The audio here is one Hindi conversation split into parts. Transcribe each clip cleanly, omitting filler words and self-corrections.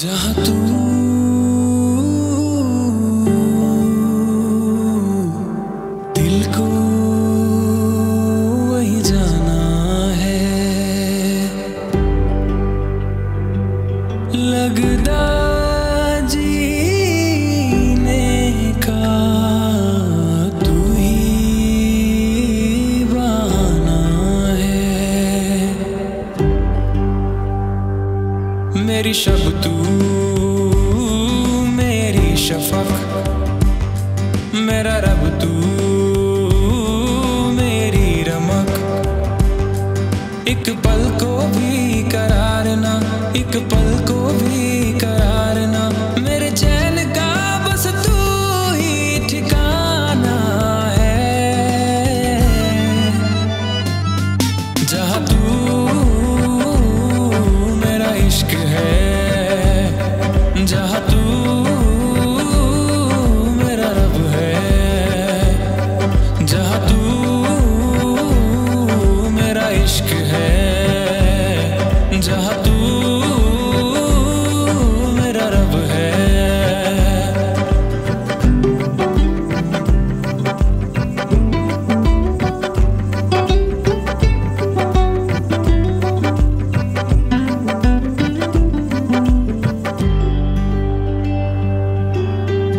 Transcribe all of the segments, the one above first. जहाँ तू दिल को वहीं जाना है, लगदा जीने का तू ही बहाना है। मेरी शब तू मेरी शफक, मेरा रब तू मेरी रमक। एक पल को भी करार ना, एक पल को भी करार ना, मेरे चैन का बस तू ही ठिकाना है। जहाँ तू मेरा इश्क है, जहाँ तू मेरा रब है, जहाँ तू मेरा इश्क है, जहाँ तू मेरा रब है।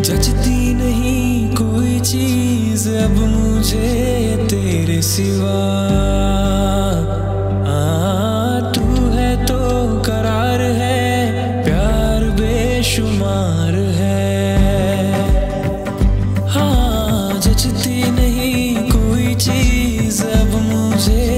जचती नहीं कोई चीज अब मुझे तेरे सिवा, तू है तो करार है, प्यार बेशुमार है। हाँ, जचती नहीं कोई चीज अब मुझे